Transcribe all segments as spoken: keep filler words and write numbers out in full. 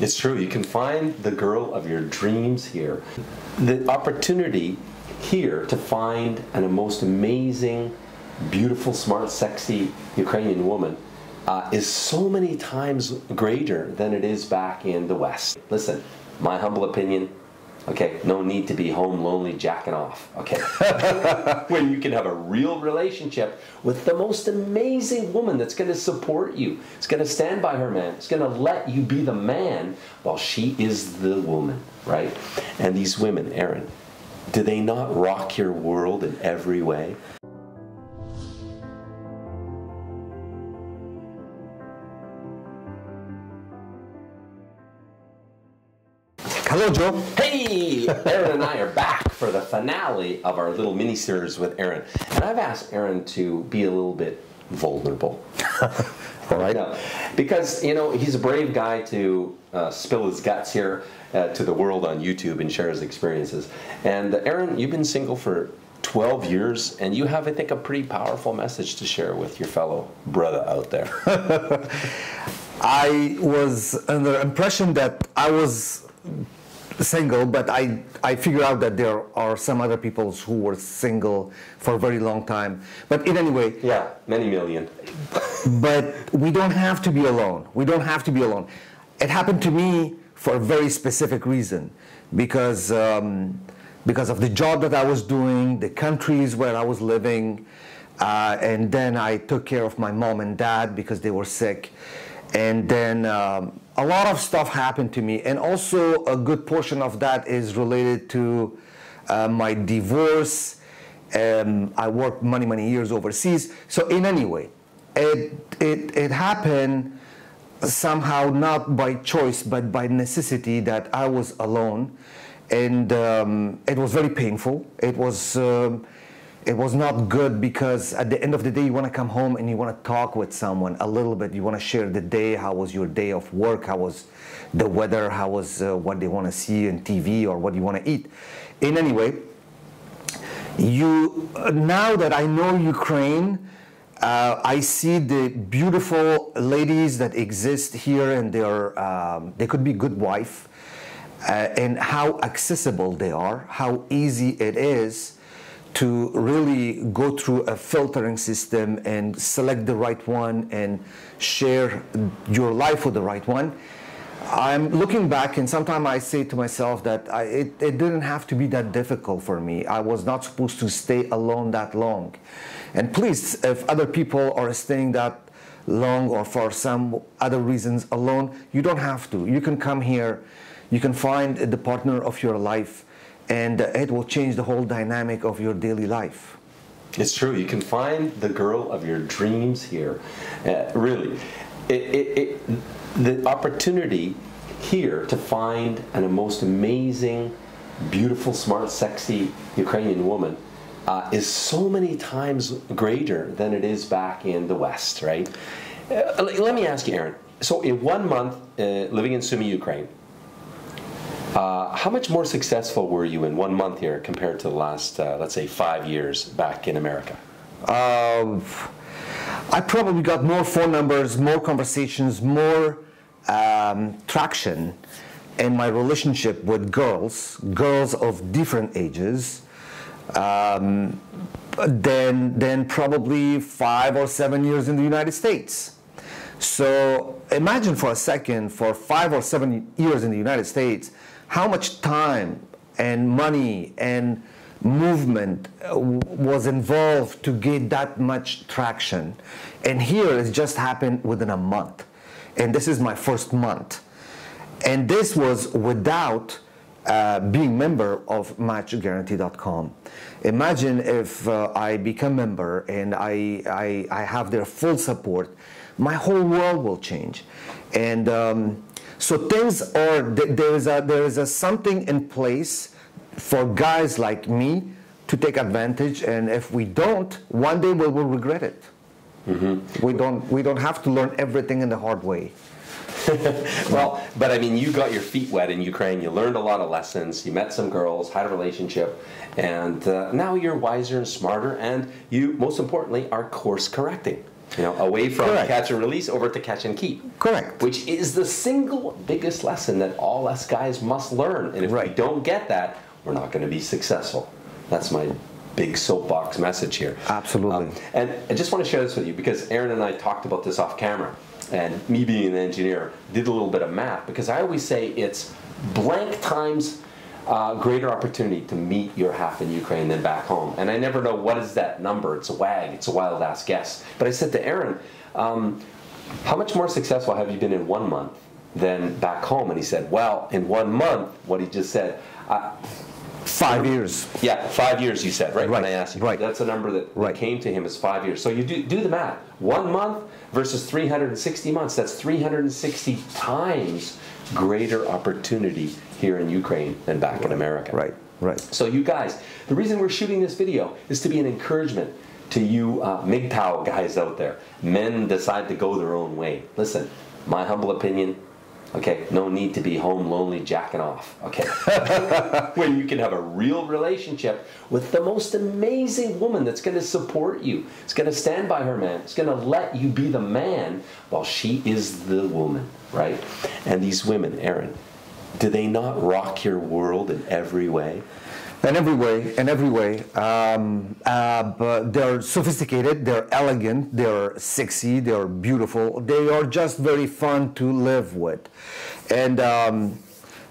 It's true. You can find the girl of your dreams here. The opportunity here to find an most amazing, beautiful, smart, sexy Ukrainian woman uh, is so many times greater than it is back in the West. Listen, my humble opinion, okay, no need to be home lonely jacking off, okay? When you can have a real relationship with the most amazing woman that's going to support you, it's going to stand by her man, it's going to let you be the man while she is the woman, right? And these women, Aaron, do they not rock your world in every way? Hello, Joe. Hey! Aaron and I are back for the finale of our little mini-series with Aaron. And I've asked Aaron to be a little bit vulnerable. All right. No, because, you know, he's a brave guy to uh, spill his guts here uh, to the world on YouTube and share his experiences. And uh, Aaron, you've been single for twelve years, and you have, I think, a pretty powerful message to share with your fellow brother out there. I was under the impression that I was single, but I, I figured out that there are some other people who were single for a very long time. But in any way... Yeah, many million. But we don't have to be alone. We don't have to be alone. It happened to me for a very specific reason. Because, um, because of the job that I was doing, the countries where I was living, uh, and then I took care of my mom and dad because they were sick. And then um, a lot of stuff happened to me, and also a good portion of that is related to uh, my divorce. Um, I worked many, many years overseas. So in any way, it, it, it happened somehow not by choice, but by necessity that I was alone. And um, it was very painful. It was, um, it was not good, because at the end of the day, you want to come home and you want to talk with someone a little bit. You want to share the day. How was your day of work? How was the weather? How was uh, what they want to see on T V, or what you want to eat? In any way, you, now that I know Ukraine, uh, I see the beautiful ladies that exist here, and they are, um, they could be good wife, uh, and how accessible they are, how easy it is to really go through a filtering system and select the right one and share your life with the right one. I'm looking back, and sometimes I say to myself that I, it, it didn't have to be that difficult for me. I was not supposed to stay alone that long. And please, if other people are staying that long or for some other reasons alone, you don't have to. You can come here, you can find the partner of your life, and it will change the whole dynamic of your daily life. It's true. You can find the girl of your dreams here. Uh, really, it, it, it, the opportunity here to find an most amazing, beautiful, smart, sexy Ukrainian woman uh, is so many times greater than it is back in the West, right? Uh, let me ask you, Aaron. So in one month uh, living in Sumy, Ukraine, Uh, how much more successful were you in one month here compared to the last, uh, let's say, five years back in America? Uh, I probably got more phone numbers, more conversations, more um, traction in my relationship with girls, girls of different ages, um, than, than probably five or seven years in the United States. So imagine for a second, for five or seven years in the United States, how much time and money and movement was involved to get that much traction. And here it just happened within a month. And this is my first month. And this was without uh, being a member of Match Guarantee dot com. Imagine if uh, I become a member and I, I, I have their full support, my whole world will change. And um, so things are, there is, a, there is a something in place for guys like me to take advantage, and if we don't, one day we will regret it. Mm-hmm. We don't, we don't have to learn everything in the hard way. Well, but I mean, you got your feet wet in Ukraine, you learned a lot of lessons, you met some girls, had a relationship, and uh, now you're wiser and smarter, and you, most importantly, are course correcting. Yeah. Away from Correct. catch and release over to catch and keep. Correct. Which is the single biggest lesson that all us guys must learn. And if right. we don't get that, we're not going to be successful. That's my big soapbox message here. Absolutely. Um, and I just want to share this with you because Aaron and I talked about this off camera. And me being an engineer, did a little bit of math. Because I always say it's blank times uh, greater opportunity to meet your half in Ukraine than back home. And I never know what is that number. It's a wag. It's a wild-ass guess. But I said to Aaron, um, how much more successful have you been in one month than back home? And he said, well, in one month, what he just said, I, Five years. Yeah, five years you said, right? right. When I asked you. Right. That's the number that right. came to him is five years. So you do, do the math. One month versus three hundred sixty months. That's three hundred sixty times greater opportunity here in Ukraine than back right. in America. Right, right. So you guys, the reason we're shooting this video is to be an encouragement to you uh, M G T O W guys out there. Men decide to go their own way. Listen, my humble opinion, okay, no need to be home lonely jacking off, okay? When you can have a real relationship with the most amazing woman that's going to support you. It's going to stand by her man. It's going to let you be the man while she is the woman, right? And these women, Aaron, do they not rock your world in every way? In every way, in every way. Um, uh, but they're sophisticated, they're elegant, they're sexy, they're beautiful. They are just very fun to live with. And um,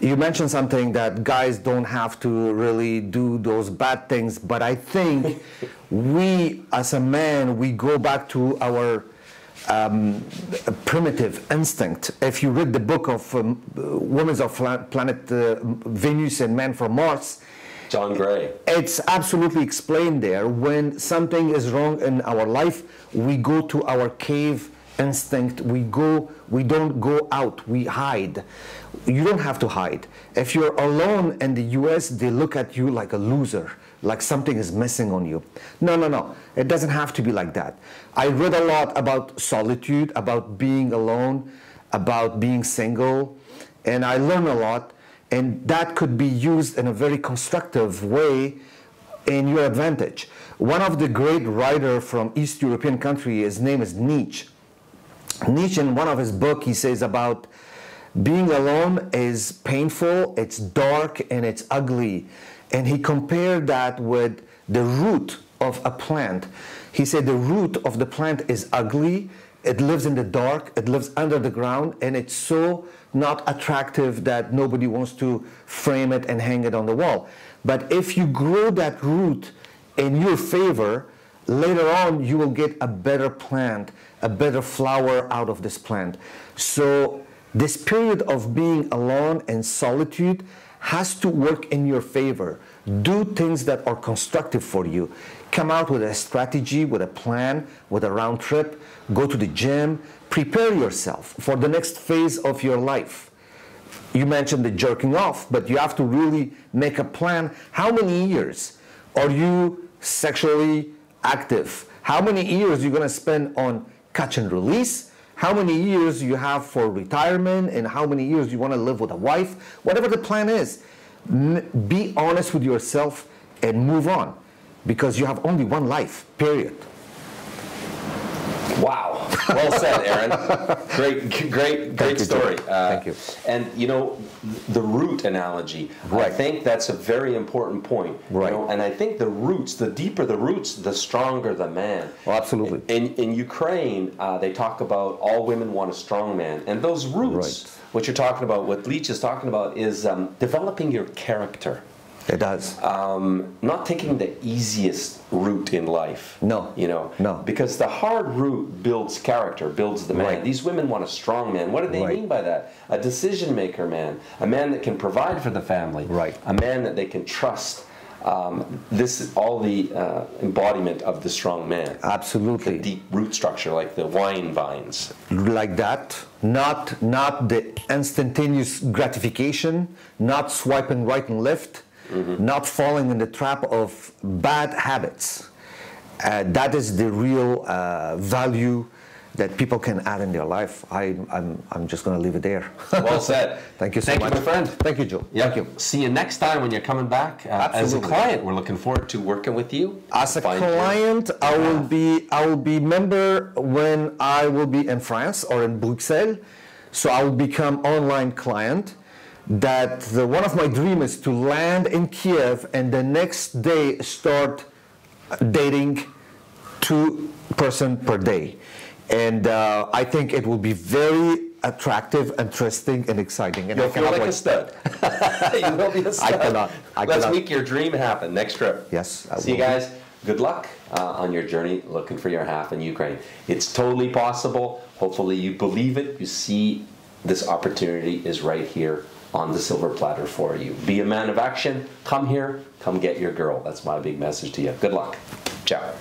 you mentioned something that guys don't have to really do those bad things, but I think we, as a man, we go back to our Um, a primitive instinct. If you read the book of um, Women of Planet uh, Venus and Men from Mars, John Gray, it's absolutely explained there. When something is wrong in our life, we go to our cave instinct. We go, we don't go out, we hide. You don't have to hide. If you're alone in the U S, they look at you like a loser, like something is missing on you. No, no, no. It doesn't have to be like that. I read a lot about solitude, about being alone, about being single, and I learned a lot, and that could be used in a very constructive way in your advantage. One of the great writers from East European country, his name is Nietzsche. Nietzsche, in one of his books, he says about being alone is painful, it's dark, and it's ugly. And he compared that with the root of a plant. He said the root of the plant is ugly, it lives in the dark, it lives under the ground, and it's so not attractive that nobody wants to frame it and hang it on the wall. But if you grow that root in your favor, later on you will get a better plant, a better flower out of this plant. So this period of being alone and solitude has to work in your favor. Do things that are constructive for you. Come out with a strategy, with a plan, with a round trip. Go to the gym. Prepare yourself for the next phase of your life. You mentioned the jerking off, but you have to really make a plan. How many years are you sexually active? How many years you're gonna spend on catch and release? How many years you have for retirement, and how many years you want to live with a wife, whatever the plan is. Be honest with yourself and move on, because you have only one life, period. Wow. Well said, Aaron. Great, great, great story. Uh, Thank you. And, you know, the root analogy, right. I think that's a very important point. Right. You know, and I think the roots, the deeper the roots, the stronger the man. Well, absolutely. In, in Ukraine, uh, they talk about all women want a strong man. And those roots, right. what you're talking about, what Leach is talking about, is um, developing your character. It does. Um, not taking the easiest route in life. No. You know? No. Because the hard route builds character, builds the man. Right. These women want a strong man. What do they right. mean by that? A decision maker man. A man that can provide for the family. Right. A man that they can trust. Um, this is all the uh, embodiment of the strong man. Absolutely. The deep root structure, like the wine vines. Like that. Not, not the instantaneous gratification. Not swiping right and left. Mm-hmm. Not falling in the trap of bad habits. Uh, that is the real uh, value that people can add in their life. I, I'm, I'm just going to leave it there. Well said. Thank you so Thank much. Thank you, my friend. Thank you, Joe. Yep. Thank you. See you next time when you're coming back. Uh, as a client, we're looking forward to working with you. As a client, your, I will be, I will be member when I will be in France or in Bruxelles. So I will become online client. That the, one of my dreams is to land in Kiev and the next day start dating two person per day. And uh, I think it will be very attractive, interesting, and exciting. And You'll I feel like wait. a stud. You will be a stud. I cannot. I Let's cannot. make your dream happen next trip. Yes. I See will. you guys. Good luck uh, on your journey looking for your half in Ukraine. It's totally possible. Hopefully you believe it. You see this opportunity is right here on the silver platter for you. Be a man of action. Come here. Come get your girl. That's my big message to you. Good luck. Ciao.